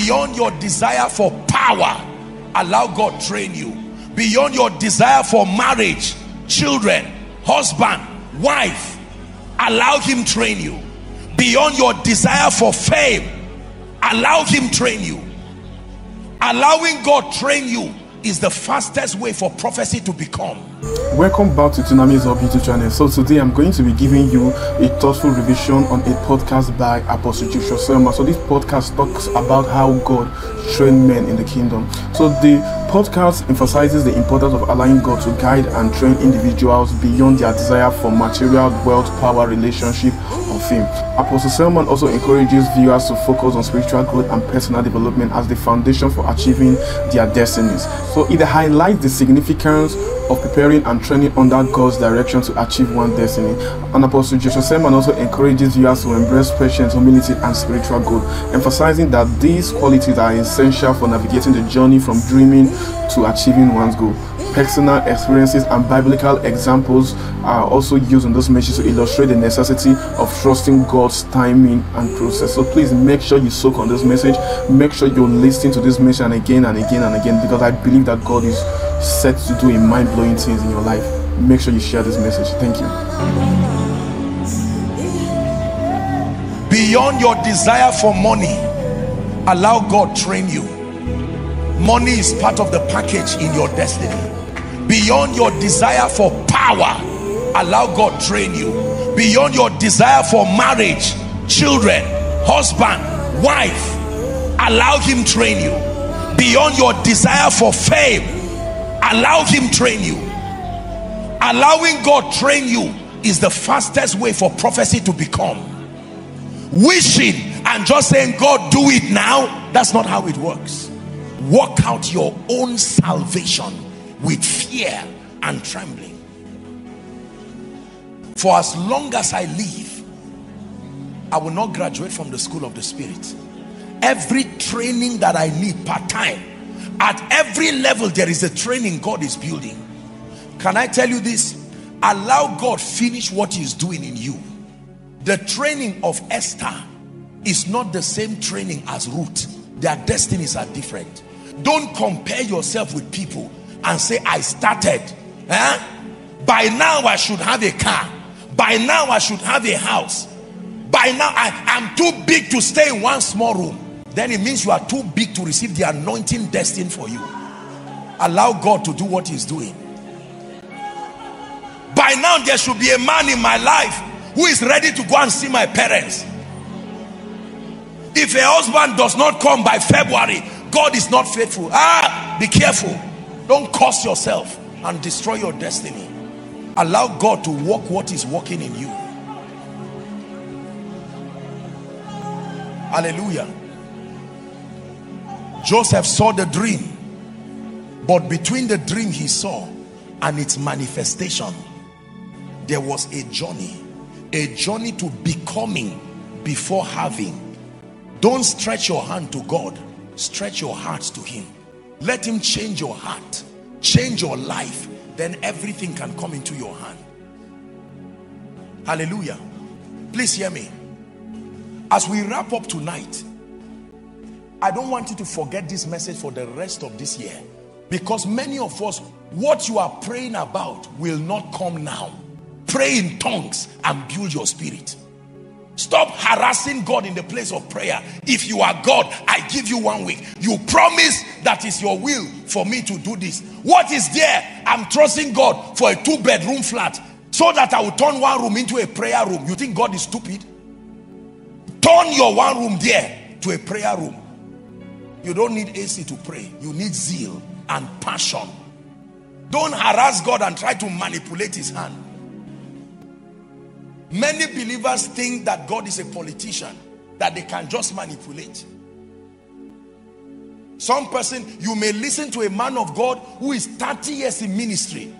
Beyond your desire for power, allow God to train you. Beyond your desire for marriage, children, husband, wife, allow him train you. Beyond your desire for fame, allow him train you. Allowing God train you is the fastest way for prophecy to become. Welcome back to Tsunami's Up YouTube channel. So today I'm going to be giving you a thoughtful revision on a podcast by Apostle Joshua Selman. So this podcast talks about how God trained men in the kingdom. So the podcast emphasizes the importance of allowing God to guide and train individuals beyond their desire for material wealth, power, relationship, or fame. Apostle Selman also encourages viewers to focus on spiritual growth and personal development as the foundation for achieving their destinies. So it highlights the significance of preparing and training under God's direction to achieve one destiny. And Apostle Joshua Selman also encourages viewers to embrace patience, humility, and spiritual growth, emphasizing that these qualities are essential for navigating the journey from dreaming to achieving one's goal. Personal experiences and biblical examples are also used in those messages to illustrate the necessity of trusting God's timing and process. So please make sure you soak on this message. Make sure you're listening to this message again and again, because I believe that God is set to do a mind-blowing things in your life. Make sure you share this message. Thank you. Beyond your desire for money, allow God train you. Money is part of the package in your destiny. Beyond your desire for power, allow God train you. Beyond your desire for marriage, children, husband, wife, allow him train you. Beyond your desire for fame, allow him train you. Allowing God train you is the fastest way for prophecy to become. Wishing and just saying, God, do it now, that's not how it works. Work out your own salvation with fear and trembling. For as long as I live, I will not graduate from the school of the Spirit. Every training that I need part-time, at every level there is a training God is building. Can I tell you this? Allow God finish what he is doing in you. The training of Esther is not the same training as Ruth. Their destinies are different. Don't compare yourself with people and say, I started. By now I should have a car. By now I should have a house. By now I'm too big to stay in one small room. Then it means you are too big to receive the anointing destined for you. Allow God to do what he's doing. By now there should be a man in my life who is ready to go and see my parents. If a husband does not come by February, God is not faithful. Be careful. Don't curse yourself and destroy your destiny. Allow God to work what is working in you. Hallelujah. Joseph saw the dream, but between the dream he saw and its manifestation, there was a journey to becoming before having. Don't stretch your hand to God, stretch your heart to him. Let him change your heart, change your life, then everything can come into your hand. Hallelujah. Please hear me. As we wrap up tonight, I don't want you to forget this message for the rest of this year, because many of us, what you are praying about will not come now. Pray in tongues and build your spirit. Stop harassing God in the place of prayer. If you are God, I give you 1 week. You promise that is your will for me to do this. What is there? I'm trusting God for a 2-bedroom flat so that I will turn one room into a prayer room. You think God is stupid? Turn your one room there to a prayer room. You don't need AC to pray. You need zeal and passion. Don't harass God and try to manipulate his hand. Many believers think that God is a politician, that they can just manipulate. Some person, you may listen to a man of God who is 30 years in ministry,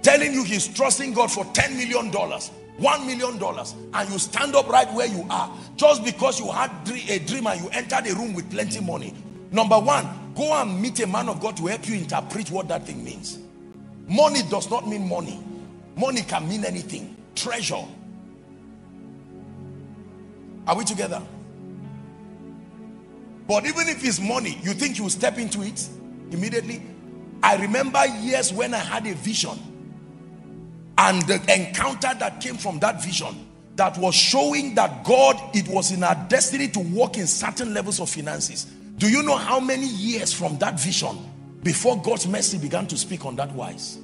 telling you he's trusting God for $10 million, $1 million, and you stand up right where you are just because you had a dream and you entered a room with plenty of money. Number one, go and meet a man of God to help you interpret what that thing means. Money does not mean money. Money can mean anything. Treasure. Are we together? But even if it's money, you think you will step into it immediately? I remember years when I had a vision, and the encounter that came from that vision that was showing that God, it was in our destiny to walk in certain levels of finances. Do you know how many years from that vision before God's mercy began to speak on that wise?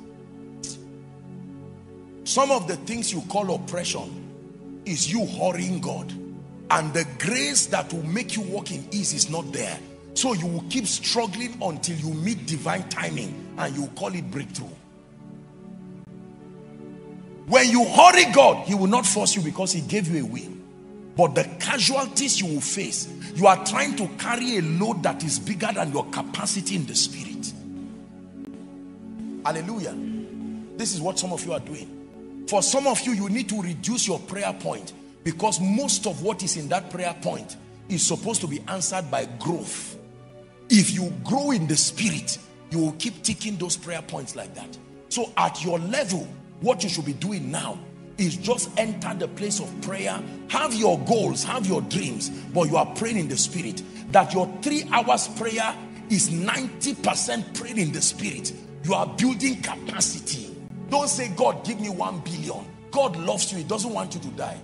Some of the things you call oppression is you hurrying God, and the grace that will make you walk in ease is not there. So you will keep struggling until you meet divine timing, and you call it breakthrough. When you hurry God, he will not force you because he gave you a will. But the casualties you will face, you are trying to carry a load that is bigger than your capacity in the spirit. Hallelujah. This is what some of you are doing. For some of you, you need to reduce your prayer point, because most of what is in that prayer point is supposed to be answered by growth. If you grow in the spirit, you will keep ticking those prayer points like that. So at your level, what you should be doing now is just enter the place of prayer. Have your goals, have your dreams, but you are praying in the spirit. That your 3 hours prayer is 90% praying in the spirit. You are building capacity. Don't say, God, give me 1 billion. God loves you. He doesn't want you to die.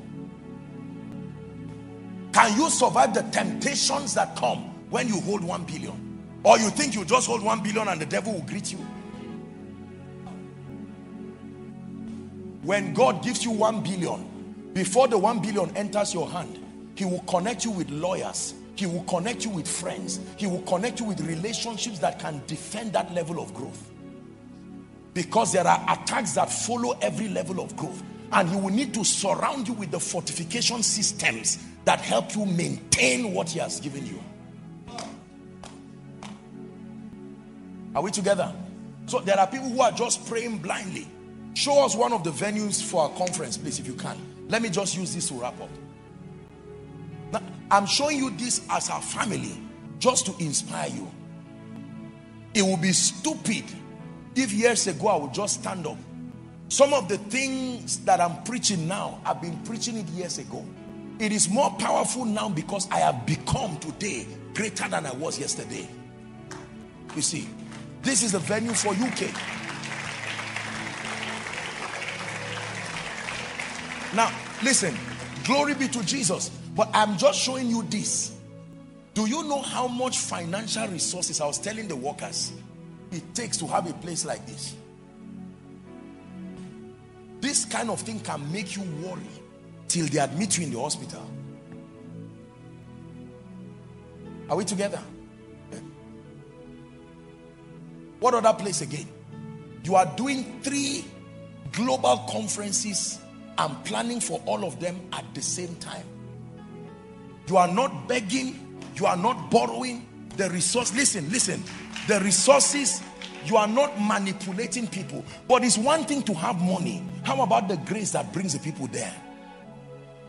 Can you survive the temptations that come when you hold 1 billion? Or you think you just hold 1 billion and the devil will greet you? When God gives you 1 billion, before the 1 billion enters your hand, he will connect you with lawyers. He will connect you with friends. He will connect you with relationships that can defend that level of growth. Because there are attacks that follow every level of growth. And he will need to surround you with the fortification systems that help you maintain what he has given you. Are we together? So there are people who are just praying blindly. Show us one of the venues for our conference, please, if you can. Let me just use this to wrap up. Now, I'm showing you this as a family, just to inspire you. It would be stupid if years ago I would just stand up. Some of the things that I'm preaching now, I've been preaching it years ago. It is more powerful now because I have become today greater than I was yesterday. You see, this is the venue for UK. Now, listen, glory be to Jesus, but I'm just showing you this. Do you know how much financial resources, I was telling the workers, it takes to have a place like this? This kind of thing can make you worry till they admit you in the hospital. Are we together? Yeah. What other place again? You are doing 3 global conferences. I'm planning for all of them at the same time. You are not begging, you are not borrowing. The resource, listen, the resources, you are not manipulating people. But it's one thing to have money. How about the grace that brings the people there?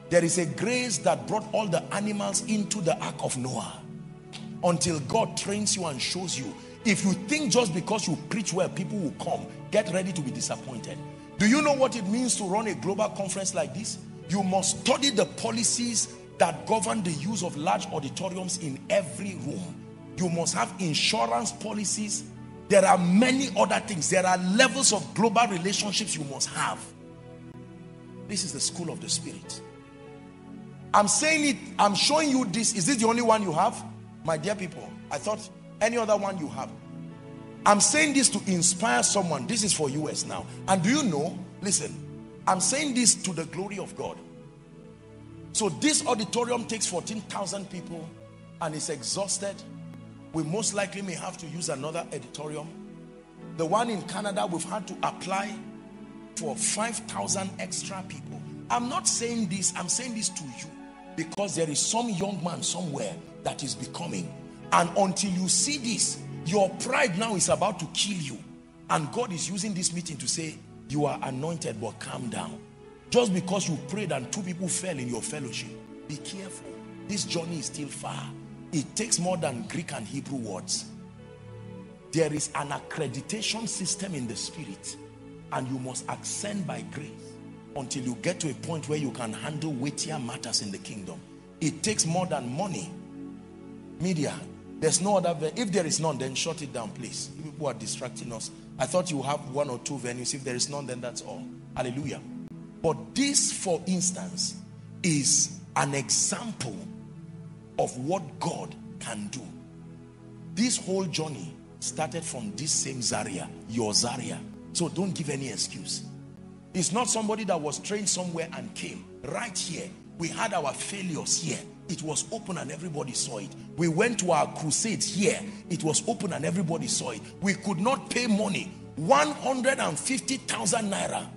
There is a grace that brought all the animals into the ark of Noah. Until God trains you and shows you. If you think just because you preach well, people will come, get ready to be disappointed. Do you know what it means to run a global conference like this? You must study the policies that govern the use of large auditoriums in every room. You must have insurance policies. There are many other things. There are levels of global relationships you must have. This is the school of the spirit. I'm saying it, I'm showing you this. Is this the only one you have? My dear people, I thought any other one you have. I'm saying this to inspire someone. This is for us now. And do you know, listen, I'm saying this to the glory of God. So this auditorium takes 14,000 people and it's exhausted. We most likely may have to use another auditorium. The one in Canada, we've had to apply for 5,000 extra people. I'm not saying this, I'm saying this to you because there is some young man somewhere that is becoming. And until you see this, your pride now is about to kill you. And God is using this meeting to say, you are anointed, but calm down. Just because you prayed and 2 people fell in your fellowship, be careful. This journey is still far. It takes more than Greek and Hebrew words. There is an accreditation system in the spirit, and you must ascend by grace until you get to a point where you can handle weightier matters in the kingdom. It takes more than money. Media. There's no other venue. If there is none, then shut it down, please. You people are distracting us. I thought you have one or two venues. If there is none, then that's all. Hallelujah. But this, for instance, is an example of what God can do. This whole journey started from this same Zaria, your Zaria. So don't give any excuse. It's not somebody that was trained somewhere and came. Right here, we had our failures here. It was open and everybody saw it. We went to our crusades here. It was open and everybody saw it. We could not pay money. 150,000 naira.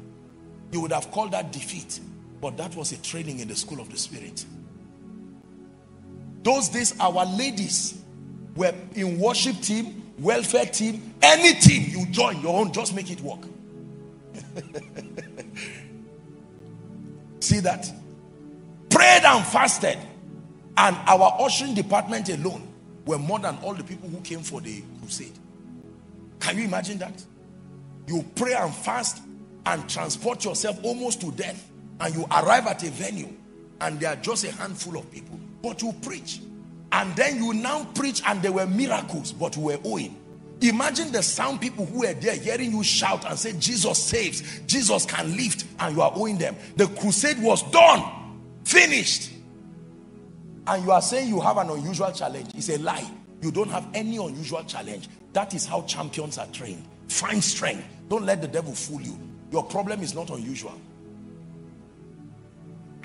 You would have called that defeat. But that was a training in the school of the Spirit. Those days, our ladies were in worship team, welfare team, any team you join your own, just make it work. See that? Prayed and fasted. And our ushering department alone were more than all the people who came for the crusade. Can you imagine that? You pray and fast and transport yourself almost to death, and you arrive at a venue and there are just a handful of people, but you preach. And then you now preach and there were miracles, but we were owing. Imagine the sound people who were there hearing you shout and say, Jesus saves, Jesus can lift, and you are owing them. The crusade was done, finished. And you are saying you have an unusual challenge. It's a lie. You don't have any unusual challenge. That is how champions are trained. Find strength. Don't let the devil fool you. Your problem is not unusual.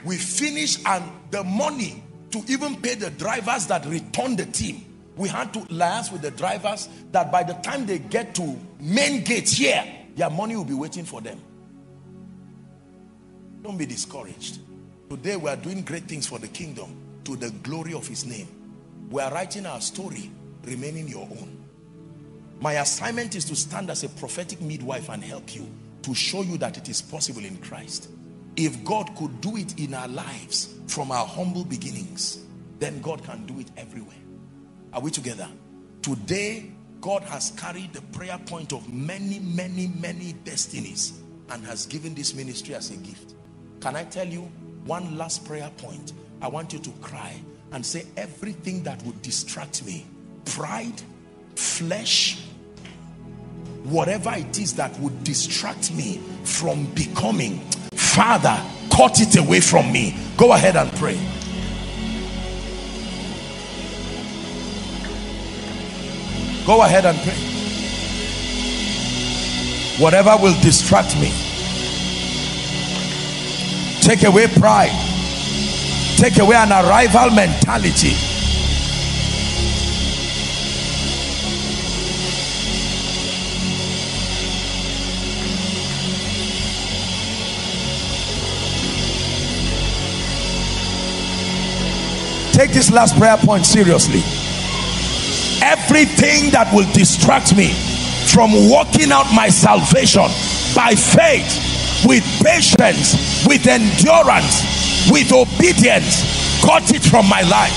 We finished, and the money to even pay the drivers that returned the team, we had to liaise with the drivers that by the time they get to main gates here, their money will be waiting for them. Don't be discouraged. Today we are doing great things for the kingdom, to the glory of his name. We are writing our story, remaining your own. My assignment is to stand as a prophetic midwife and help you, to show you that it is possible in Christ. If God could do it in our lives from our humble beginnings, then God can do it everywhere. Are we together? Today, God has carried the prayer point of many, many, many destinies and has given this ministry as a gift. Can I tell you one last prayer point? I want you to cry and say, everything that would distract me, pride, flesh, whatever it is that would distract me from becoming, Father, cut it away from me. Go ahead and pray. Go ahead and pray. Whatever will distract me, take away pride. Take away an arrival mentality. Take this last prayer point seriously. Everything that will distract me from working out my salvation by faith, with patience, with endurance, with obedience, cut it from my life.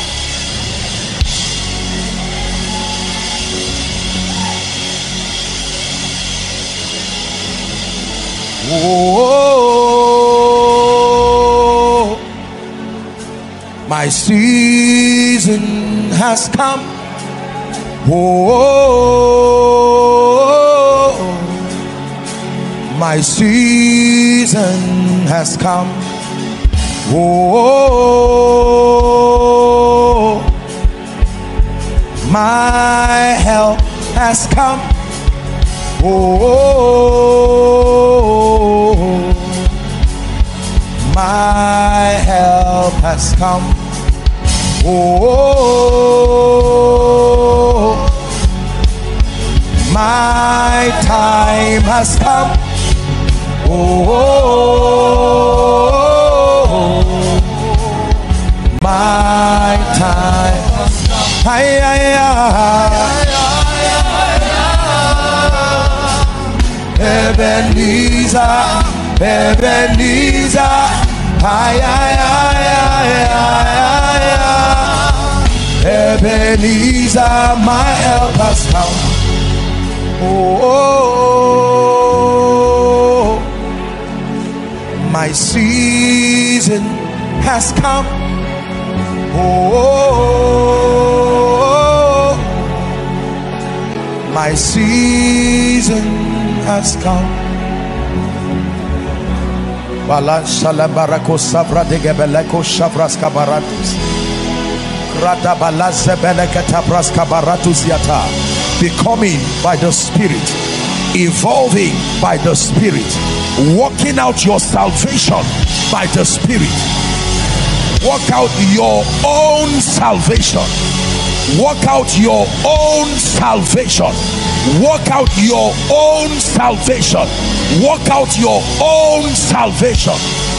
Oh, my season has come. Oh, my season has come. Oh, my help has come. Oh, my help has come. Oh, my time has come. Oh, my time. Ay, ay, ay. Ebenezer, Ebenezer. Ay, ay, ay, ay, ay. Ebenezer, my help has come. Oh, oh, oh, my season has come. Oh, oh, oh, My season has come. Becoming by the Spirit, evolving by the Spirit, working out your salvation by the Spirit. Work out your own salvation. Work out your own salvation. Work out your own salvation. Work out your own salvation.